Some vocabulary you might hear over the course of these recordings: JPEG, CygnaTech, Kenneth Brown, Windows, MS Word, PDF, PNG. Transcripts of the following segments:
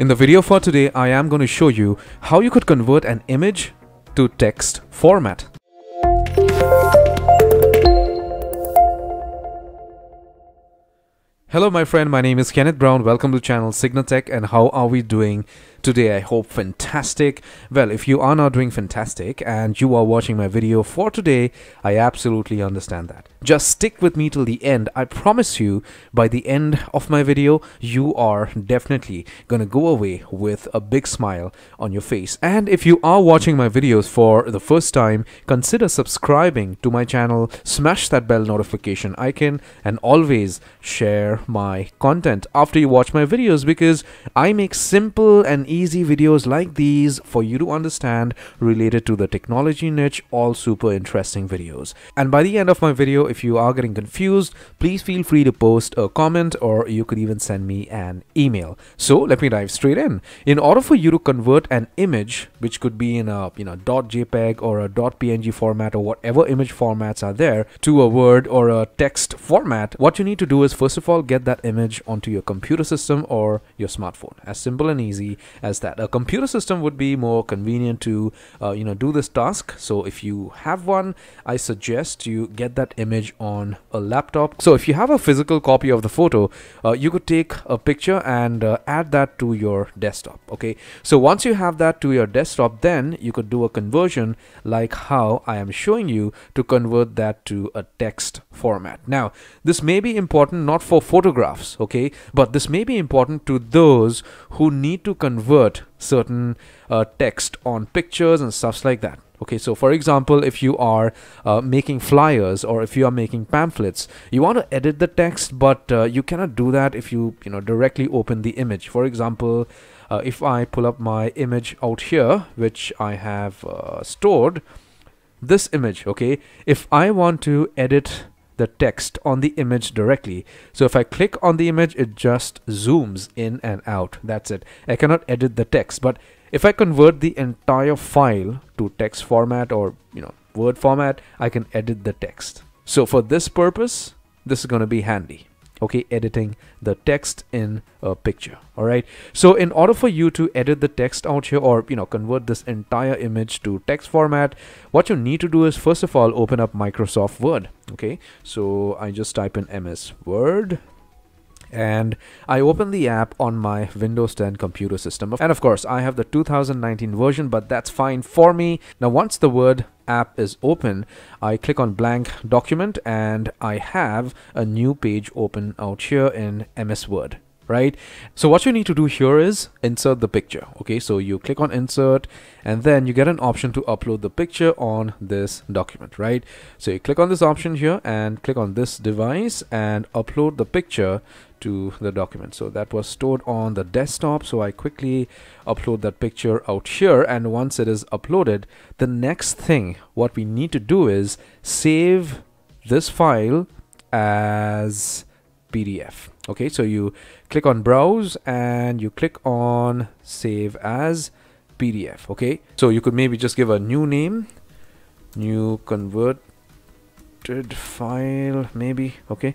In the video for today, I am going to show you how you could convert an image to text format. Hello my friend, my name is Kenneth Brown. Welcome to the channel CygnaTech, and how are we doing today? I hope fantastic. Well, if you are not doing fantastic and you are watching my video for today, I absolutely understand that. Just stick with me till the end. I promise you, by the end of my video, you are definitely gonna go away with a big smile on your face. And if you are watching my videos for the first time, consider subscribing to my channel, smash that bell notification icon, and always share my content after you watch my videos, because I make simple and easy videos like these for you to understand related to the technology niche, all super interesting videos. And by the end of my video, if you are getting confused, please feel free to post a comment, or you could even send me an email. So let me dive straight in. In order for you to convert an image, which could be in a .jpeg or a .png format or whatever image formats are there, to a word or a text format, what you need to do is first of all get that image onto your computer system or your smartphone. As simple and easy as that. A computer system would be more convenient to do this task. So if you have one, I suggest you get that image on a laptop. So if you have a physical copy of the photo, you could take a picture and add that to your desktop. Okay, so once you have that to your desktop, then you could do a conversion like how I am showing you to convert that to a text format. Now this may be important not for photographs, okay, but this may be important to those who need to convert certain text on pictures and stuff like that. Okay, so for example, if you are making flyers or if you are making pamphlets, you want to edit the text, but you cannot do that if you directly open the image. For example, if I pull up my image out here, which I have stored, this image, okay, if I want to edit the text on the image directly, so if I click on the image, it just zooms in and out. That's it. I cannot edit the text. But if I convert the entire file to text format or word format, I can edit the text. So for this purpose, this is going to be handy. Okay, editing the text in a picture. All right, so in order for you to edit the text out here or convert this entire image to text format, what you need to do is first of all open up Microsoft Word. Okay, so I just type in MS Word and I open the app on my Windows 10 computer system, and of course I have the 2019 version, but that's fine for me. Now once the Word app is open, I click on blank document and I have a new page open out here in MS Word. Right, so what you need to do here is insert the picture. Okay, so you click on insert and then you get an option to upload the picture on this document, right? So you click on this option here and click on this device and upload the picture to the document. So that was stored on the desktop, so I quickly upload that picture out here, and once it is uploaded, the next thing what we need to do is save this file as PDF. Okay, so you click on browse and you click on save as PDF. Okay, so you could maybe just give a new name, new converted file maybe. Okay,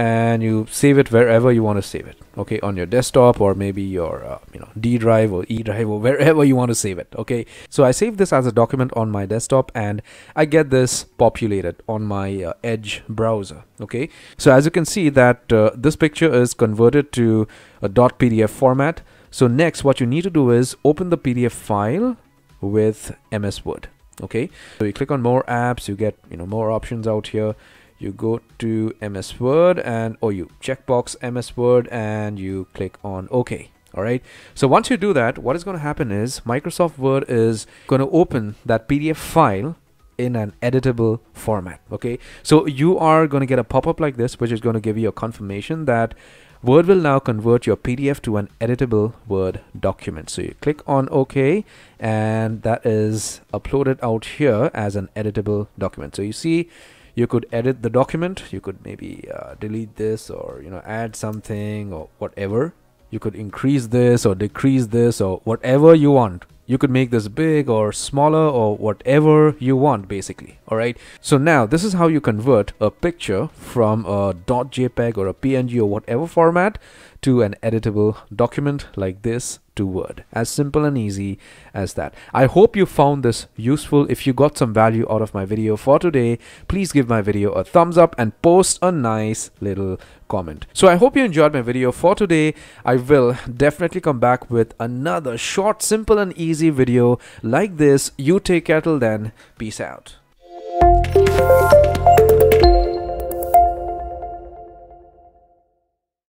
and you save it wherever you want to save it. Okay, on your desktop or maybe your D drive or E drive or wherever you want to save it. Okay, so I save this as a document on my desktop and I get this populated on my Edge browser. Okay, so as you can see that this picture is converted to a .pdf format. So next what you need to do is open the PDF file with MS Word. Okay, so you click on more apps, you get more options out here. You go to MS Word and you checkbox MS Word and you click on OK. All right, so once you do that, what is going to happen is Microsoft Word is going to open that PDF file in an editable format. Okay, so you are going to get a pop-up like this, which is going to give you a confirmation that Word will now convert your PDF to an editable Word document. So you click on OK and that is uploaded out here as an editable document. So you see, you could edit the document, you could maybe delete this or add something or whatever. You could increase this or decrease this or whatever you want. You could make this big or smaller or whatever you want basically. All right, so now this is how you convert a picture from a .jpeg or a PNG or whatever format to an editable document like this to Word. As simple and easy as that. I hope you found this useful. If you got some value out of my video for today, please give my video a thumbs up and post a nice little comment. So I hope you enjoyed my video for today. I will definitely come back with another short, simple and easy video like this. You take care till then. Peace out.